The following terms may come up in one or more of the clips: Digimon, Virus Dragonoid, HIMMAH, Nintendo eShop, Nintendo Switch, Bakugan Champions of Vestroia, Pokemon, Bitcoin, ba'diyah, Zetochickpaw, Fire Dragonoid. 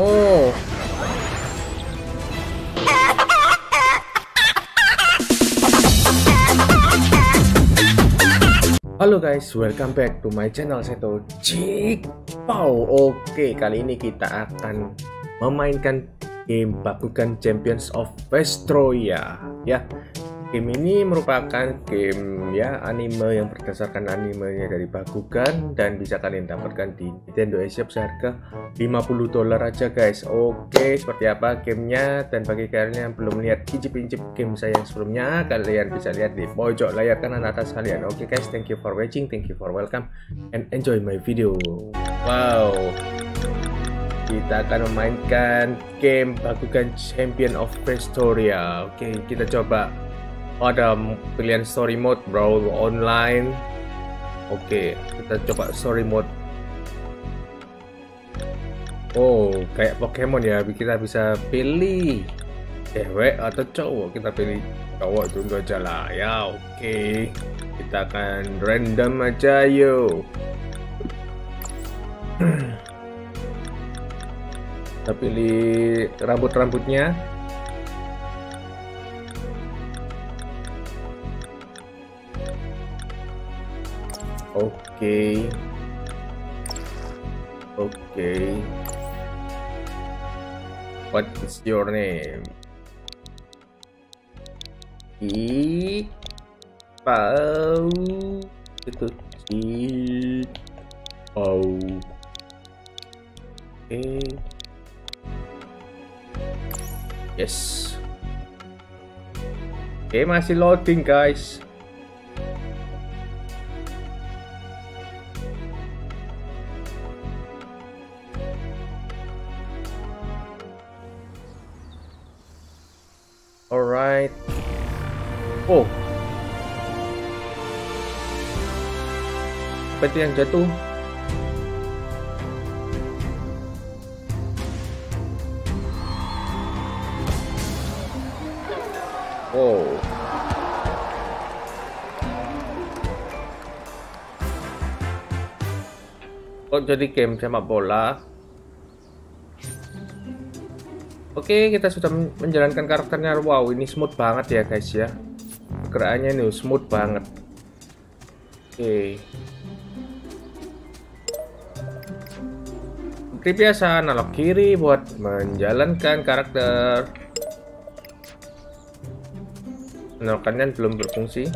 Oh. Halo guys, welcome back to my channel zetochickpaw. Oke, kali ini kita akan memainkan game Bakugan Champions of Vestroia. Ya, game ini merupakan game ya anime yang berdasarkan animenya dari Bakugan dan bisa kalian dapatkan di Nintendo eShop seharga $50 aja guys. Oke, seperti apa gamenya, dan bagi kalian yang belum lihat incip-incip game saya yang sebelumnya, kalian bisa lihat di pojok layar kanan atas kalian. Oke guys, thank you for watching, thank you for welcome, and enjoy my video. Wow, kita akan memainkan game Bakugan Champion of Vestroia. Oke, kita coba. Oh, ada pilihan story mode, bro, online. Oke, kita coba story mode. Oh, kayak Pokemon ya, kita bisa pilih cewek atau cowok. Kita pilih cowok dulu aja lah ya. Oke, kita akan random aja yuk. Kita pilih rambut-rambutnya. Oke. What is your name? Iqbal. Itu Iqbal. Oke. Yes. Oke, masih loading guys. Alright. Oh, peti yang jatuh. Wow. Kok jadi game sepak bola? Oke, kita sudah menjalankan karakternya. Wow, ini smooth banget ya guys ya. Gerakannya ini smooth banget. Oke. Seperti biasa, analog kiri buat menjalankan karakter. Nah, kanan belum berfungsi.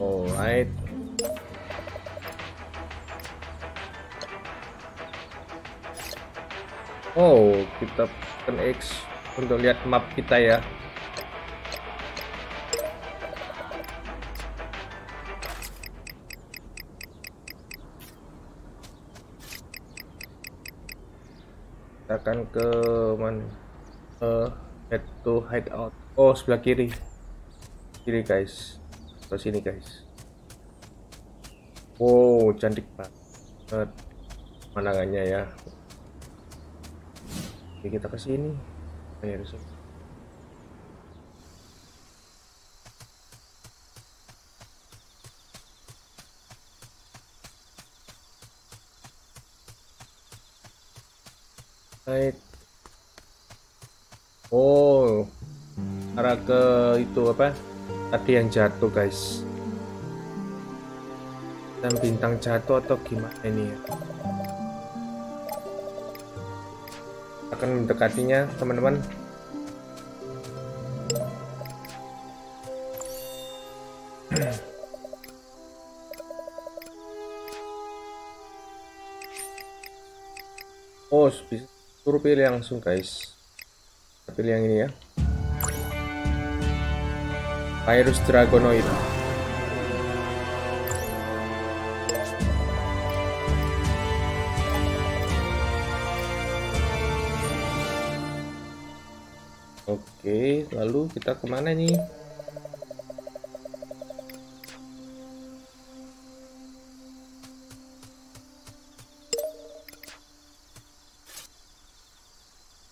Alright. Oh, kita tekan X untuk lihat map kita ya. Akan ke mana? Head to hideout. Oh, sebelah kiri. Kiri guys. Ke sini guys. Wow, cantik banget pemandangannya ya. Oke, kita ke sini. Oh, arah ke itu apa? Tadi yang jatuh guys. Dan bintang jatuh atau gimana ini ya? Akan mendekatinya teman-teman. Oh, bisa. Suruh pilih langsung guys. Kita pilih yang ini ya, Virus Dragonoid. Oke, lalu kita kemana nih?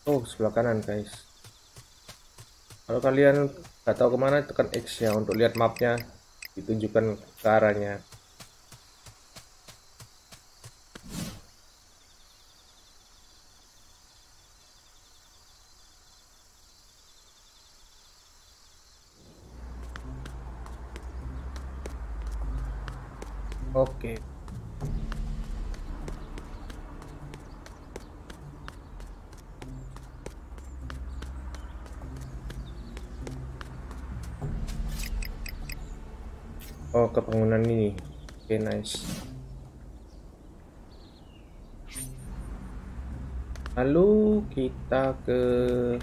Oh, sebelah kanan guys. Kalau kalian nggak tahu kemana, tekan X ya untuk lihat mapnya, ditunjukkan ke arahnya. Oke. Oh, ke bangunan ini. Oke, nice. Lalu kita ke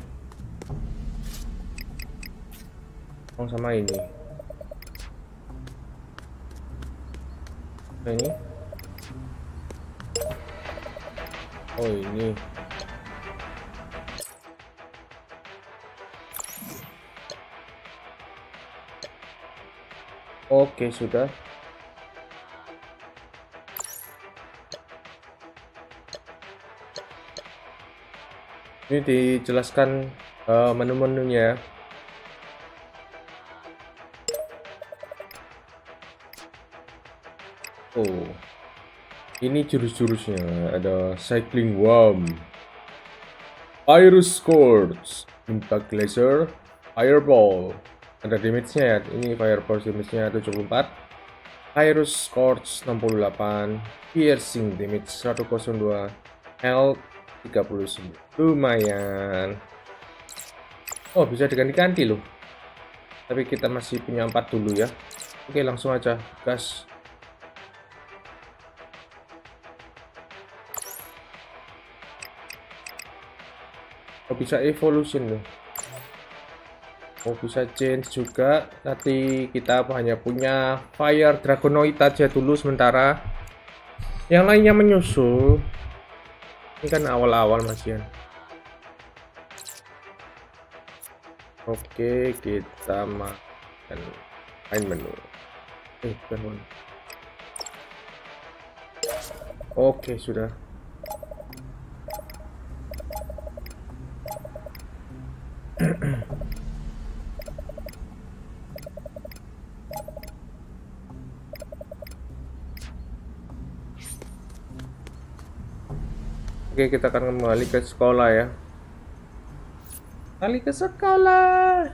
sama ini. Ini. Oh, ini. Oke, sudah. Ini dijelaskan menu-menunya. Oh, ini jurus-jurusnya. Ada Cycling Worm, Virus Scorch, Impact Laser, Fireball. Ada damage-nya ya, ini Fireball damage-nya 74, Virus Scorch 68, Piercing damage 102, Health 39, lumayan. Oh, bisa diganti-ganti loh, tapi kita masih punya 4 dulu ya. Oke, langsung aja, gas. Oh, bisa evolution loh. Oh, bisa change juga. Nanti kita hanya punya Fire Dragonoid aja dulu sementara. Yang lainnya menyusul. Ini kan awal-awal masih. Oke, kita makan main menu. Oke, sudah. Oke, kita akan kembali ke sekolah ya. Kembali ke sekolah.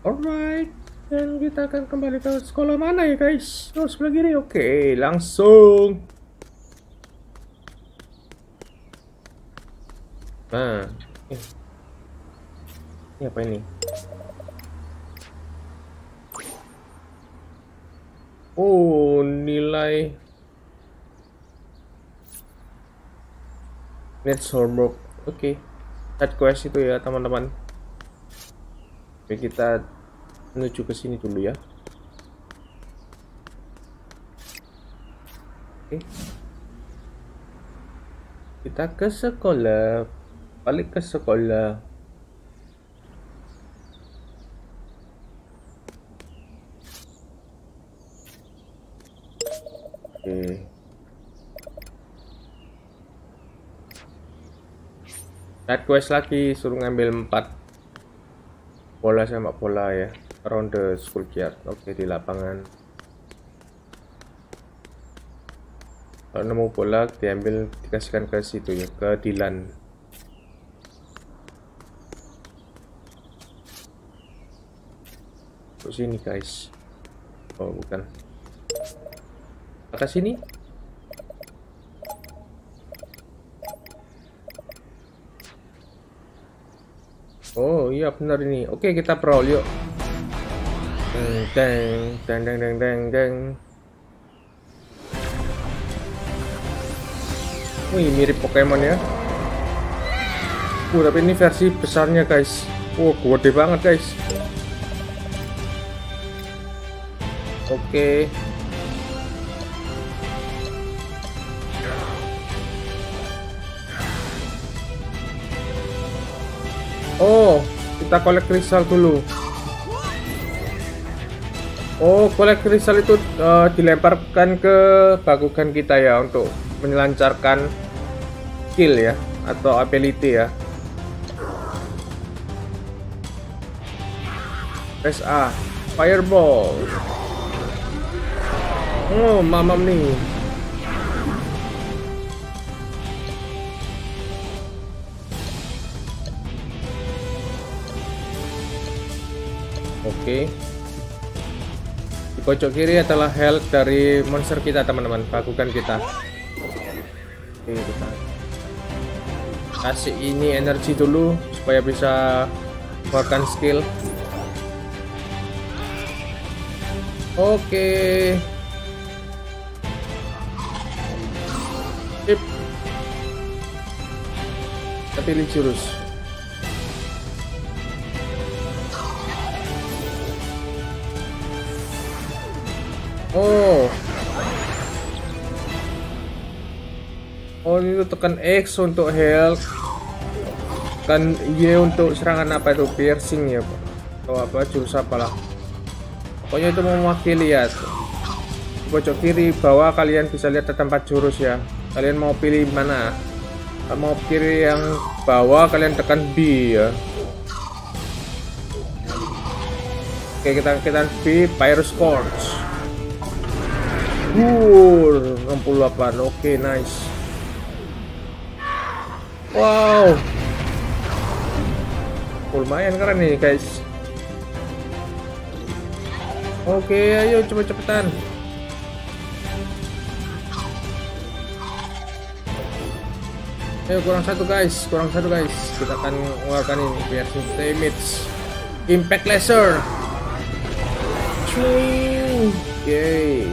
Alright, dan kita akan kembali ke sekolah mana ya guys? Oh, sebelah kiri. Oke, langsung. Nah, ini apa ini? Oh, nilai Let's homework. Oke, side quest itu ya teman-teman. Oke, kita menuju ke sini dulu ya. Oke, kita ke sekolah, balik ke sekolah. Oke. Side quest lagi, suruh ngambil 4 bola sama bola ya, around the school yard. Oke, di lapangan. Kalau nemu bola diambil, dikasihkan ke situ ya, ke Dylan. Ke sini guys. Oh, bukan. Atas sini. Oh iya benar ini. Oke, kita perol yuk. Deng deng deng deng deng deng. Wih, mirip Pokemon ya. Tapi ini versi besarnya guys. Wow, gede banget guys. Oke. Oh, kita collect kristal dulu. Oh, kolek kristal itu dilemparkan ke Bakugan kita ya untuk melancarkan skill ya atau ability ya. SA Fireball. Oh, mamam nih. Oke. Di pojok kiri adalah health dari monster kita, teman-teman. Bakugan kita. Oke, kita kasih ini energi dulu supaya bisa keluarkan skill. Oke. Sip. Kita pilih jurus. Oh, ini tekan X untuk health. Tekan Y untuk serangan apa itu? Piercing ya, Pak. Atau apa, jurus apalah. Pokoknya itu mewakili ya. Di pojok kiri bawah kalian bisa lihat ada tempat jurus ya. Kalian mau pilih mana? Kalau mau pilih yang bawah kalian tekan B ya. Oke, kita B, Virus Scorch. 68. Oke, nice. Wow. Lumayan keren nih, guys. Oke, ayo coba cepetan. Ayo kurang satu guys. Kita akan mengeluarkan ini biar damage. Impact laser. Yay.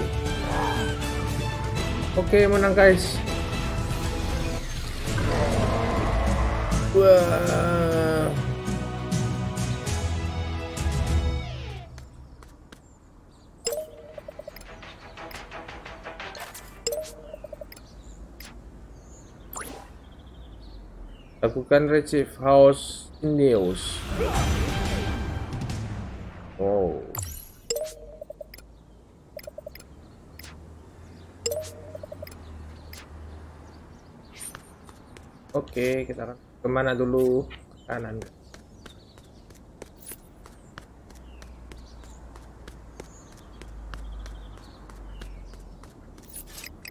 Oke, menang guys. Wah. Lakukan receive house news. Wow. Oke, kita kemana dulu? Kanan.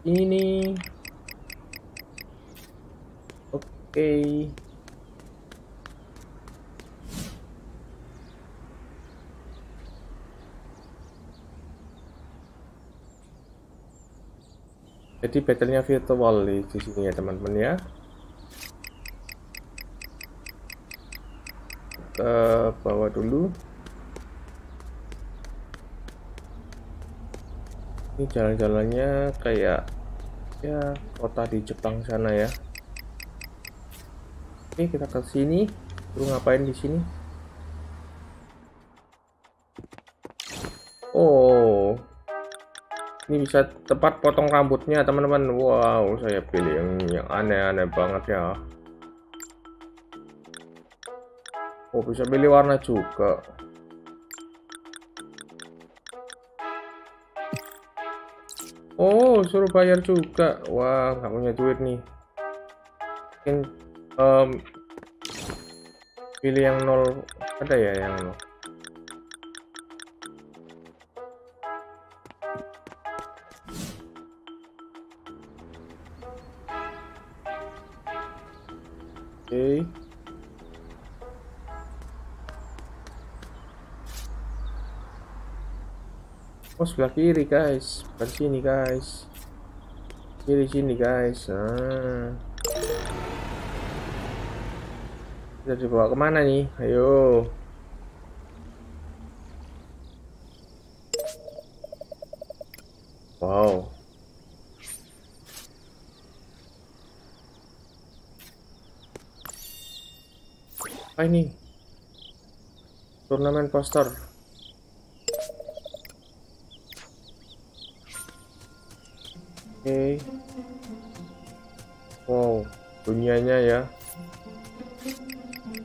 Ini. Oke. Jadi battle-nya virtual di sini ya teman-teman ya. Kita bawa dulu. Ini jalan-jalannya kayak ya kota di Jepang sana ya. Oke, kita ke sini. Lu ngapain di sini? Oh, ini bisa tepat potong rambutnya, teman-teman. Wow, saya pilih yang aneh-aneh banget ya. Oh, bisa pilih warna juga. Oh, suruh bayar juga. Wah, nggak punya duit nih. Mungkin pilih yang 0 ada ya, yang 0. Oke. Oh, sebelah kiri guys, ke sini guys, kiri sini guys. Kita dibawa kemana nih? Ayo. Wow. Apa ini? Turnamen poster. Oke. Wow, dunianya ya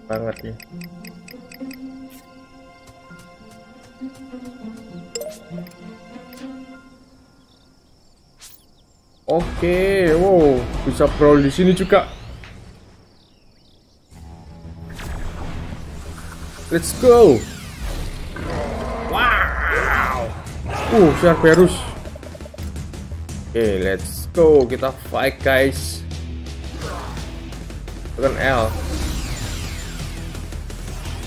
banget nih. Oke, wow, bisa brawl di sini juga. Let's go. Wow. Cerberus. Oke, let's go. Kita fight, guys. Tekan L.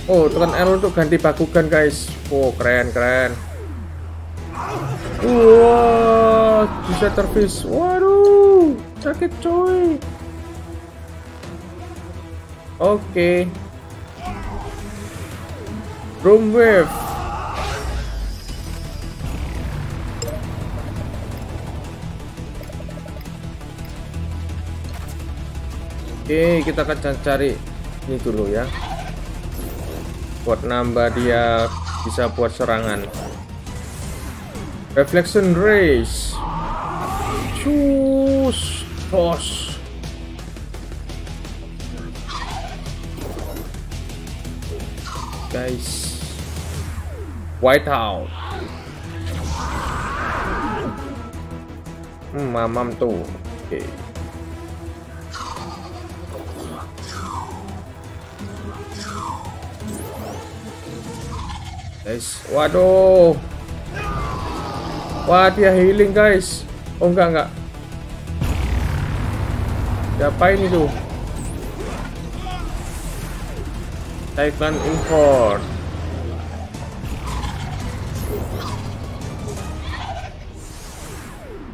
Oh, tekan L untuk ganti Bakugan, guys. Oh, keren. Wah, bisa terpis. Waduh, sakit coy. Oke. Room wave. Oke, kita akan cari ini dulu ya. Buat nambah dia bisa buat serangan. Reflection race. Cus, tos. Guys. Whiteout. Mamam tuh. Oke. Guys, waduh. Wah, dia healing, guys. Oh, enggak. Siapa ini tuh? Titan import.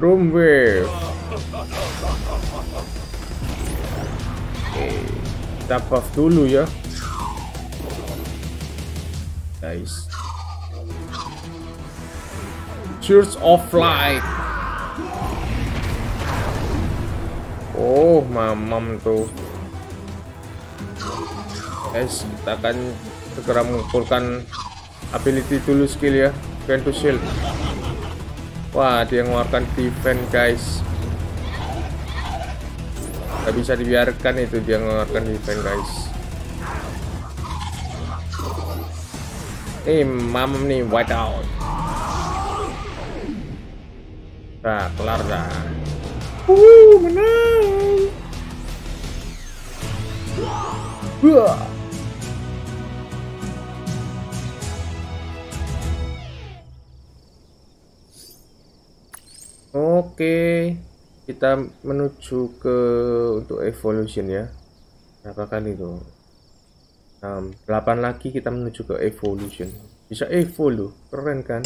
Room wave. Oke, kita buff dulu ya, guys. Church of Light. Oh, mamam tuh, guys. Kita akan segera mengumpulkan ability dulu, skill ya, Vent to Shield. Wah, dia mengeluarkan defense, guys. Gak bisa dibiarkan itu, dia mengeluarkan defense, guys. Ini mamam nih, whiteout. Nah, kelar dah. Menang. Wah. Oke, kita menuju ke untuk evolution ya. Berapa kali itu? 8 lagi kita menuju ke evolution. Bisa evolve, keren kan?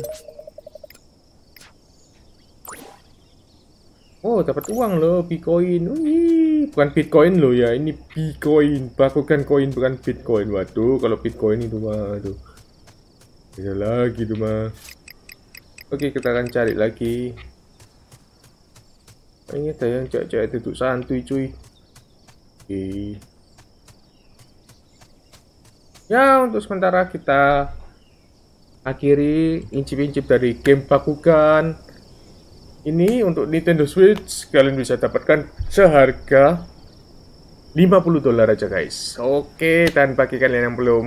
Oh, dapat uang loh, Bitcoin. Wih, bukan Bitcoin loh ya, ini Bitcoin. Bakugan koin bukan Bitcoin. Waduh, kalau Bitcoin itu mah, aduh. Bisa lagi tuh mah. Oke, kita akan cari lagi. Ini ada yang cewek-cewek duduk santuy cuy. Oke. Ya, untuk sementara kita akhiri incip-incip dari game Bakugan ini untuk Nintendo Switch. Kalian bisa dapatkan seharga $50 aja, guys. Oke, dan bagi kalian yang belum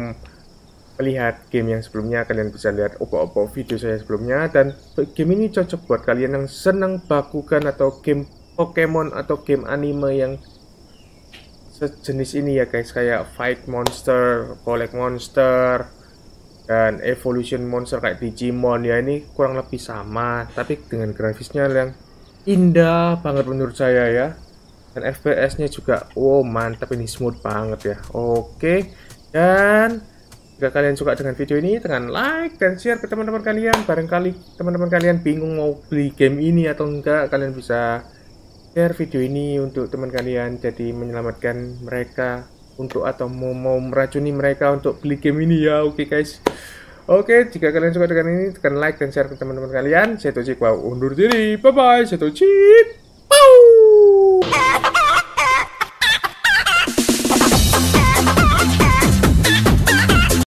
melihat game yang sebelumnya, kalian bisa lihat opo-opo video saya sebelumnya. Dan game ini cocok buat kalian yang senang Bakugan atau game Pokemon atau game anime yang sejenis ini ya, guys. Kayak Fight Monster, Collect Monster, dan Evolution Monster kayak Digimon ya. Ini kurang lebih sama, tapi dengan grafisnya yang indah banget menurut saya ya. Dan FPS-nya juga, wow, mantap, ini smooth banget ya. Oke, dan jika kalian suka dengan video ini, tekan like dan share ke teman-teman kalian. Barangkali teman-teman kalian bingung mau beli game ini atau enggak, kalian bisa share video ini untuk teman kalian, jadi menyelamatkan mereka untuk atau mau meracuni mereka untuk beli game ini ya. Oke, guys. Oke, jika kalian suka dengan ini, tekan like dan share ke teman-teman kalian. Zetochickpaw undur diri. Bye-bye, Zetochick.